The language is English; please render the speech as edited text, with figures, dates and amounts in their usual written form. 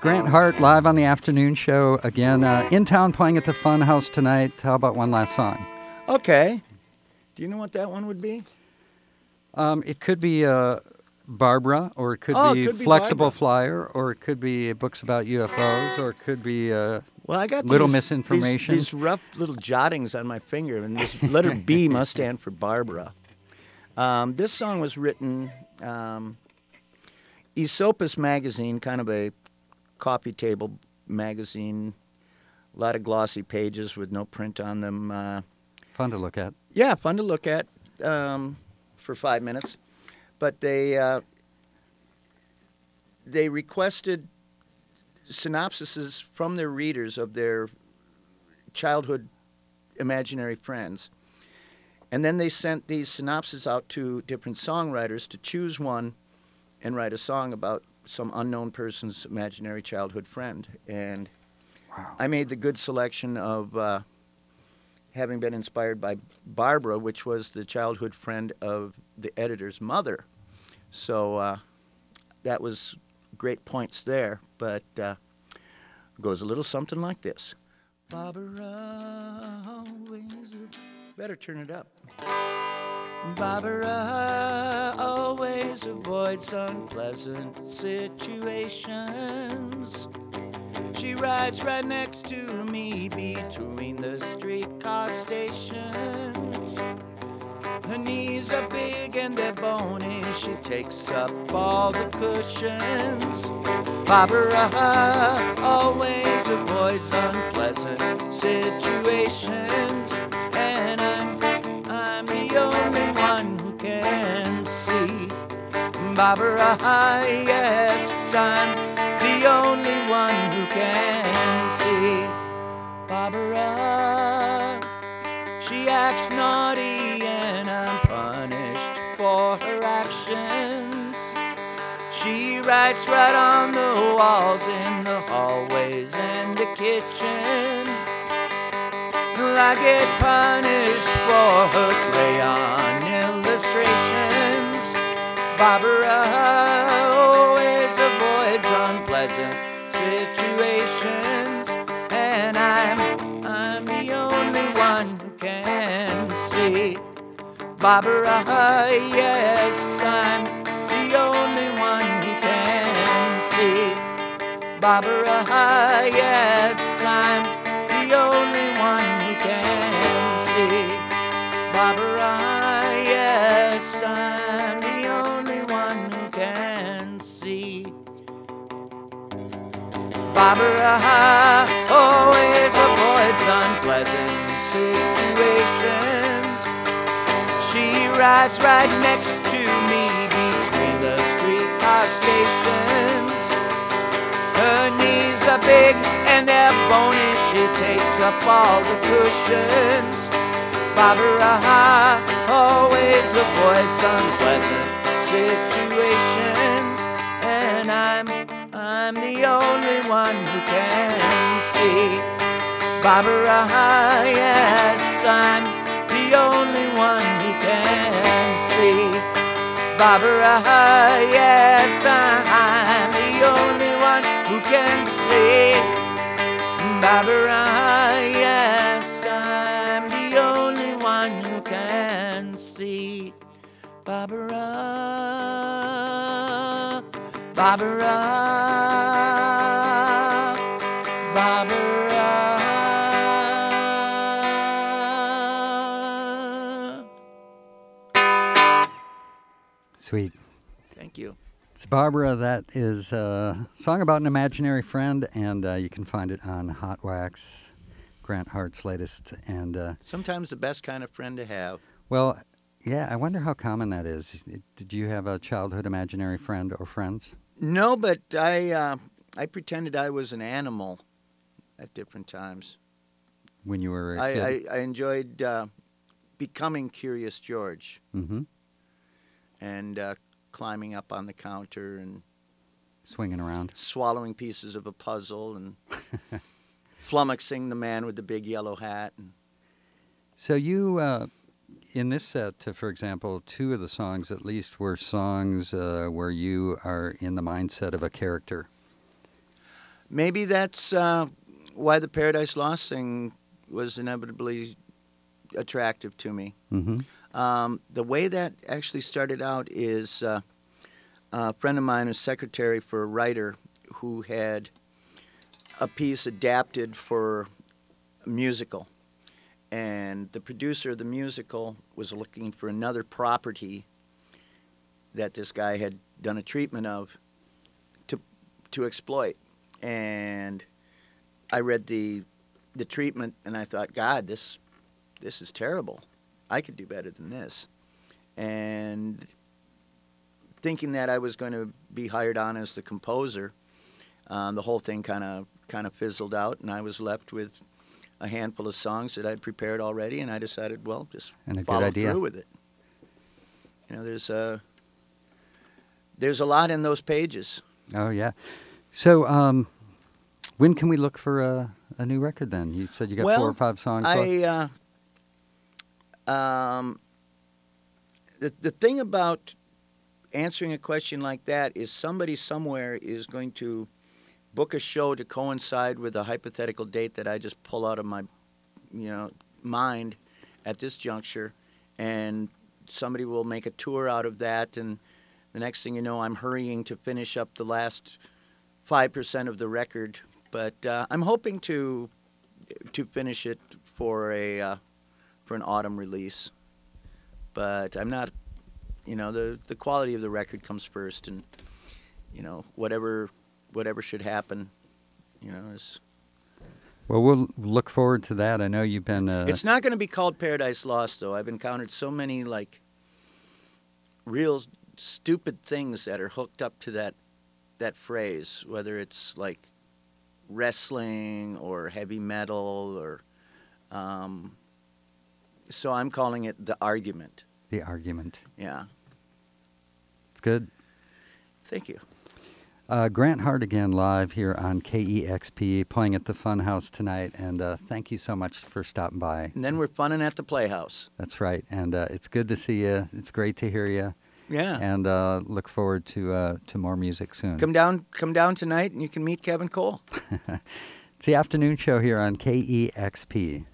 with Grant Hart live on the afternoon show. Again, in town playing at the Fun House tonight. How about one last song? Okay. Do you know what that one would be? It could be Barbara, or it could be Flexible Barbara. Flyer, or it could be Books About UFOs, or it could be well, I got Little Misinformation. These rough little jottings on my finger, and this letter B must stand for Barbara. This song was written... Esopus Magazine, kind of a coffee table magazine, a lot of glossy pages with no print on them. Fun to look at. Yeah, fun to look at for 5 minutes. But they requested synopsises from their readers of their childhood imaginary friends. And then they sent these synopses out to different songwriters to choose one and write a song about some unknown person's imaginary childhood friend. And wow. I made the good selection of having been inspired by Barbara, which was the childhood friend of the editor's mother. So that was great points there, but goes a little something like this. Barbara always, better turn it up. Barbara always avoids unpleasant situations. She rides right next to me between the streetcar stations. Her knees are big and they're bony. She takes up all the cushions. Barbara always avoids unpleasant situations. And I'm the only one who can see. Barbara, yes, I'm the only one who can see. Barbara, she acts naughty and I'm punished for her actions. She writes right on the walls, in the hallways and the kitchen. I get punished for her crayon illustrations. Barbara always avoids unpleasant situations. And I'm the only one who can see. Barbara, yes, I'm the only one who can see. Barbara, yes, I'm the only one who can see. Barbara, yes, I'm the only one who can see. Barbara always avoids unpleasant situations. She rides right next to me between the streetcar stations. Her knees are big and they're bony. She takes up all the cushions. Barbara always avoids unpleasant situations. And I'm the only one who can see. Barbara, yes, I'm the only one who can see. Barbara, yes, I'm the only one who can see. Barbara, yes, I'm the only one who can see. Barbara, Barbara, Barbara. Sweet. Thank you. It's Barbara. That is a song about an imaginary friend, and you can find it on Hot Wax, Grant Hart's latest. And sometimes the best kind of friend to have. Well, yeah, I wonder how common that is. Did you have a childhood imaginary friend or friends? No, but I pretended I was an animal at different times. When you were a kid? I enjoyed becoming Curious George. Mm-hmm. And... climbing up on the counter and swinging around, swallowing pieces of a puzzle, and flummoxing the man with the big yellow hat. And so you, in this set, for example, two of the songs at least were songs where you are in the mindset of a character. maybe that's why the Paradise Lost thing was inevitably attractive to me. Mm-hmm. The way that actually started out is a friend of mine, a secretary for a writer, who had a piece adapted for a musical. And the producer of the musical was looking for another property that this guy had done a treatment of to exploit. And I read the treatment, and I thought, God, this is terrible. I could do better than this. And thinking that I was going to be hired on as the composer, the whole thing kind of fizzled out, and I was left with a handful of songs that I'd prepared already, and I decided, well, just follow through with it. You know, there's a lot in those pages. Oh, yeah. So when can we look for a new record then? You said you got 4 or 5 songs left. The thing about answering a question like that is somebody somewhere is going to book a show to coincide with a hypothetical date that I just pull out of my, mind at this juncture, and somebody will make a tour out of that, and the next thing you know, I'm hurrying to finish up the last 5% of the record, but I'm hoping to finish it for an autumn release. But I'm not, the quality of the record comes first, and whatever should happen, is... Well, we'll look forward to that. I know you've been... It's not going to be called Paradise Lost, though. I've encountered so many, real stupid things that are hooked up to that phrase, whether it's, wrestling or heavy metal or... so I'm calling it The Argument. The Argument. Yeah. It's good. Thank you. Grant Hart again live here on KEXP, playing at the Fun House tonight, and thank you so much for stopping by. And then we're funning at the Playhouse. That's right, and it's good to see you. It's great to hear you. Yeah. And look forward to more music soon. Come down tonight, and you can meet Kevin Cole. It's the afternoon show here on KEXP.